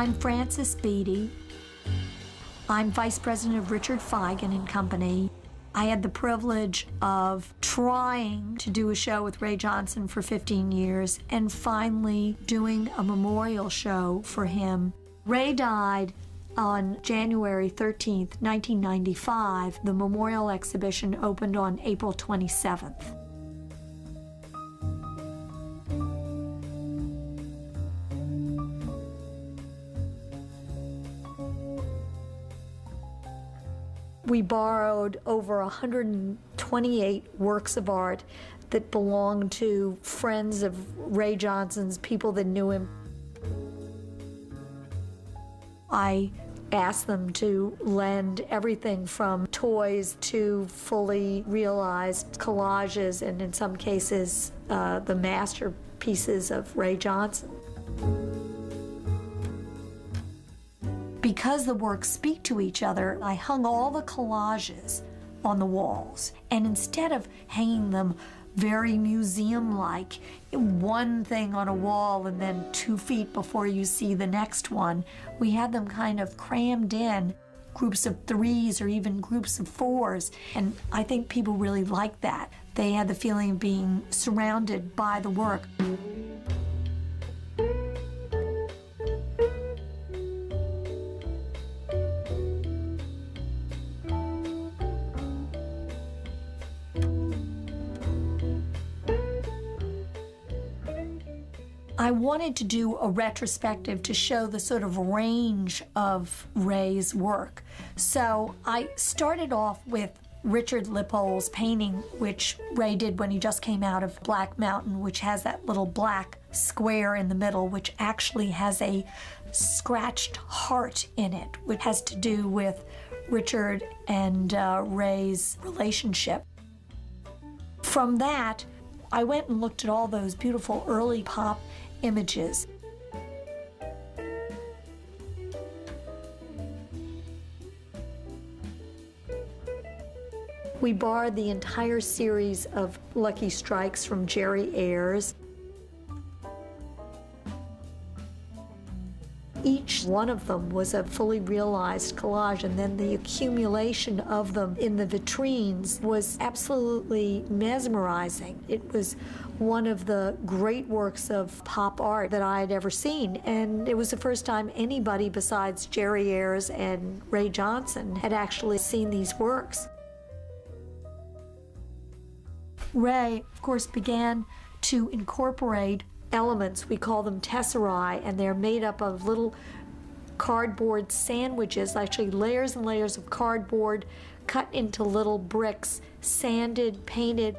I'm Frances Beatty. I'm Vice President of Richard Feigen and Company. I had the privilege of trying to do a show with Ray Johnson for 15 years and finally doing a memorial show for him. Ray died on January 13th, 1995. The memorial exhibition opened on April 27th. We borrowed over 128 works of art that belonged to friends of Ray Johnson's, people that knew him. I asked them to lend everything from toys to fully realized collages and, in some cases, the masterpieces of Ray Johnson. Because the works speak to each other, I hung all the collages on the walls. And instead of hanging them very museum-like, one thing on a wall and then 2 feet before you see the next one, we had them kind of crammed in, groups of threes or even groups of fours. And I think people really liked that. They had the feeling of being surrounded by the work. I wanted to do a retrospective to show the sort of range of Ray's work. So I started off with Richard Lippold's painting, which Ray did when he just came out of Black Mountain, which has that little black square in the middle, which actually has a scratched heart in it, which has to do with Richard and Ray's relationship. From that, I went and looked at all those beautiful early pop images. We borrowed the entire series of Lucky Strikes from Jerry Ayers. Each one of them was a fully realized collage, and then the accumulation of them in the vitrines was absolutely mesmerizing. It was one of the great works of pop art that I had ever seen, and it was the first time anybody besides Jerry Ayers and Ray Johnson had actually seen these works. Ray, of course, began to incorporate elements. We call them tesserae, and they're made up of little cardboard sandwiches, actually layers and layers of cardboard cut into little bricks, sanded, painted.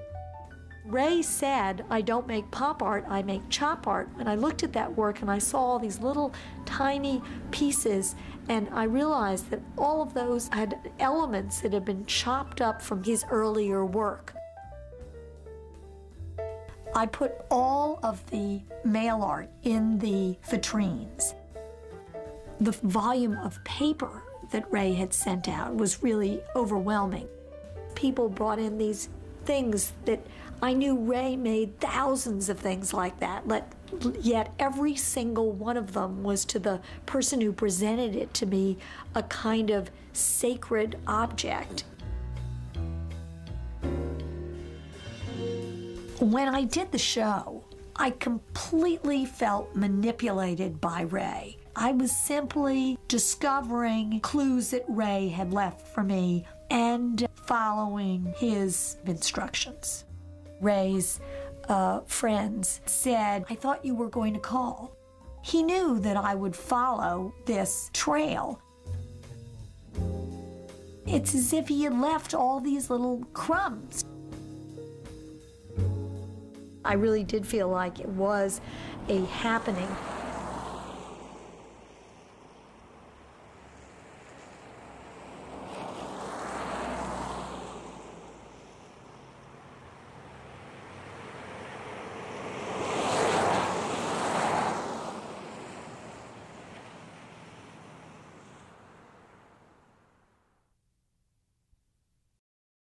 Ray said, "I don't make pop art, I make chop art." And I looked at that work and I saw all these little tiny pieces, and I realized that all of those had elements that had been chopped up from his earlier work. I put all of the mail art in the vitrines. The volume of paper that Ray had sent out was really overwhelming. People brought in these things that I knew Ray made thousands of things like that, yet every single one of them was, to the person who presented it to me, a kind of sacred object. When I did the show, I completely felt manipulated by Ray. I was simply discovering clues that Ray had left for me and following his instructions. Ray's friends said, "I thought you were going to call." He knew that I would follow this trail. It's as if he had left all these little crumbs. I really did feel like it was a happening.